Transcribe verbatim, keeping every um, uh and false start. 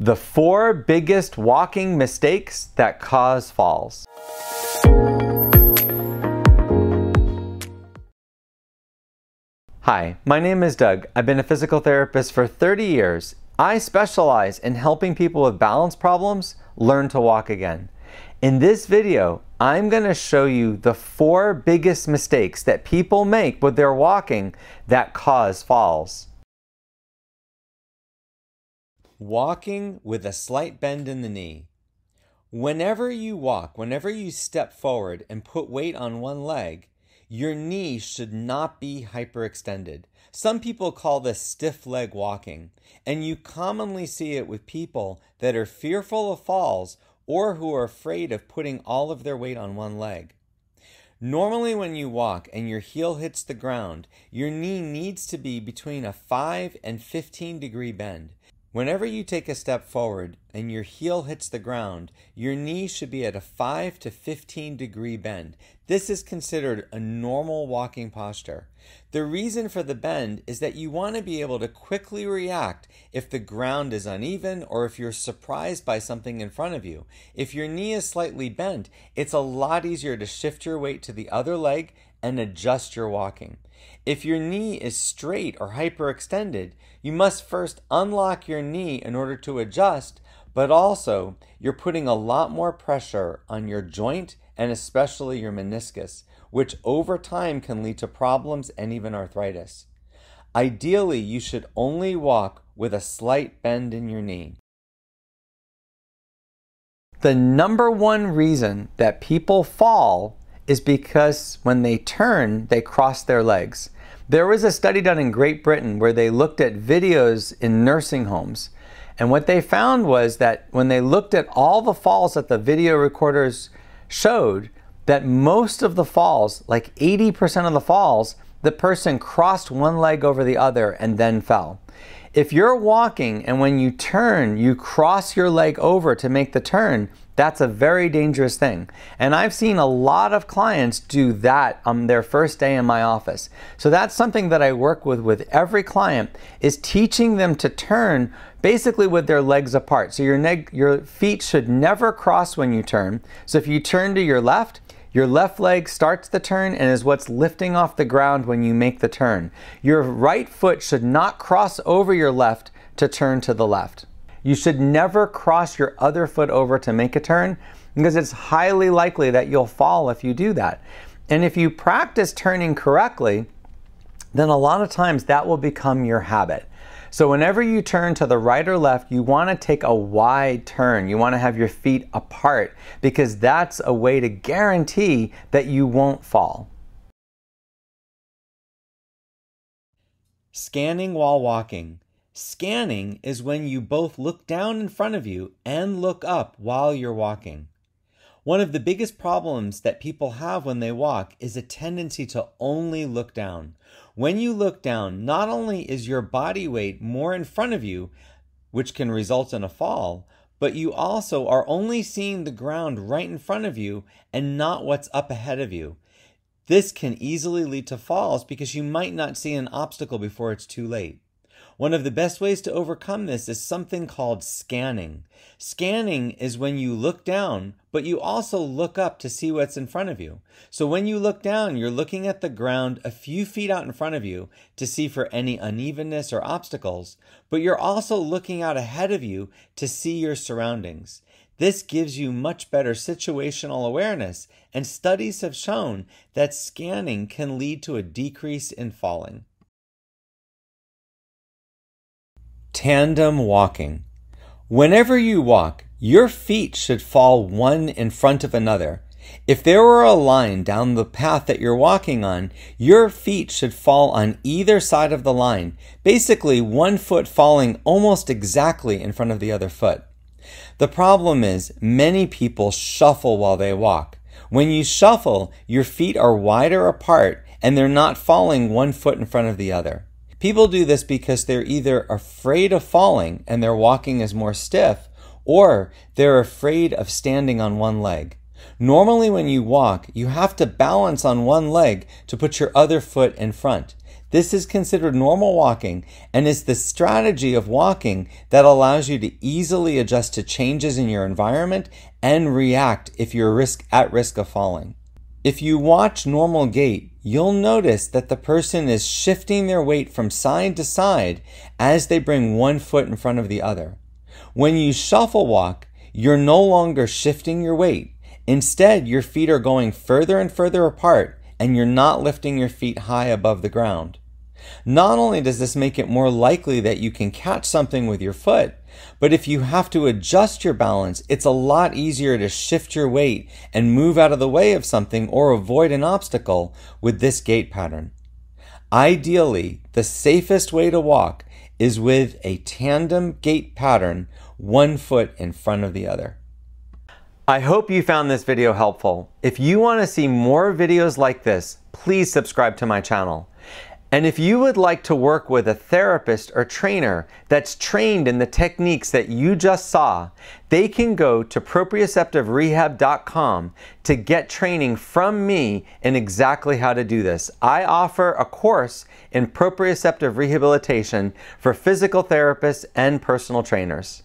The four biggest walking mistakes that cause falls. Hi, my name is Doug. I've been a physical therapist for thirty years. I specialize in helping people with balance problems learn to walk again. In this video, I'm going to show you the four biggest mistakes that people make with their walking that cause falls. Walking with a slight bend in the knee. Whenever you walk, whenever you step forward and put weight on one leg, your knee should not be hyperextended. Some people call this stiff leg walking, and you commonly see it with people that are fearful of falls or who are afraid of putting all of their weight on one leg. Normally when you walk and your heel hits the ground, your knee needs to be between a five and fifteen degree bend. Whenever you take a step forward and your heel hits the ground, your knee should be at a five to fifteen degree bend. This is considered a normal walking posture. The reason for the bend is that you want to be able to quickly react if the ground is uneven or if you're surprised by something in front of you. If your knee is slightly bent, it's a lot easier to shift your weight to the other leg and adjust your walking. If your knee is straight or hyperextended, you must first unlock your knee in order to adjust, but also you're putting a lot more pressure on your joint and especially your meniscus, which over time can lead to problems and even arthritis. Ideally, you should only walk with a slight bend in your knee. The number one reason that people fall is because when they turn, they cross their legs. There was a study done in Great Britain where they looked at videos in nursing homes. And what they found was that when they looked at all the falls that the video recorders showed, that most of the falls, like eighty percent of the falls, the person crossed one leg over the other and then fell. If you're walking and when you turn, you cross your leg over to make the turn, that's a very dangerous thing. And I've seen a lot of clients do that on their first day in my office. So that's something that I work with with every client, is teaching them to turn basically with their legs apart. So your, neg your feet should never cross when you turn. So if you turn to your left, your left leg starts the turn and is what's lifting off the ground when you make the turn. Your right foot should not cross over your left to turn to the left. You should never cross your other foot over to make a turn because it's highly likely that you'll fall if you do that. And if you practice turning correctly, then a lot of times that will become your habit. So whenever you turn to the right or left, you want to take a wide turn. You want to have your feet apart because that's a way to guarantee that you won't fall. Scanning while walking. Scanning is when you both look down in front of you and look up while you're walking. One of the biggest problems that people have when they walk is a tendency to only look down. When you look down, not only is your body weight more in front of you, which can result in a fall, but you also are only seeing the ground right in front of you and not what's up ahead of you. This can easily lead to falls because you might not see an obstacle before it's too late. One of the best ways to overcome this is something called scanning. Scanning is when you look down, but you also look up to see what's in front of you. So when you look down, you're looking at the ground a few feet out in front of you to see for any unevenness or obstacles, but you're also looking out ahead of you to see your surroundings. This gives you much better situational awareness, and studies have shown that scanning can lead to a decrease in falling. Tandem walking. Whenever you walk, your feet should fall one in front of another. If there were a line down the path that you're walking on, your feet should fall on either side of the line, basically one foot falling almost exactly in front of the other foot. The problem is many people shuffle while they walk. When you shuffle, your feet are wider apart and they're not falling one foot in front of the other. People do this because they're either afraid of falling and their walking is more stiff, or they're afraid of standing on one leg. Normally when you walk, you have to balance on one leg to put your other foot in front. This is considered normal walking and is the strategy of walking that allows you to easily adjust to changes in your environment and react if you're risk, at risk of falling. If you watch normal gait, you'll notice that the person is shifting their weight from side to side as they bring one foot in front of the other. When you shuffle walk, you're no longer shifting your weight. Instead, your feet are going further and further apart, and you're not lifting your feet high above the ground. Not only does this make it more likely that you can catch something with your foot, but if you have to adjust your balance, it's a lot easier to shift your weight and move out of the way of something or avoid an obstacle with this gait pattern. Ideally, the safest way to walk is with a tandem gait pattern, one foot in front of the other. I hope you found this video helpful. If you want to see more videos like this, please subscribe to my channel. And if you would like to work with a therapist or trainer that's trained in the techniques that you just saw, they can go to proprioceptive rehab dot com to get training from me in exactly how to do this. I offer a course in proprioceptive rehabilitation for physical therapists and personal trainers.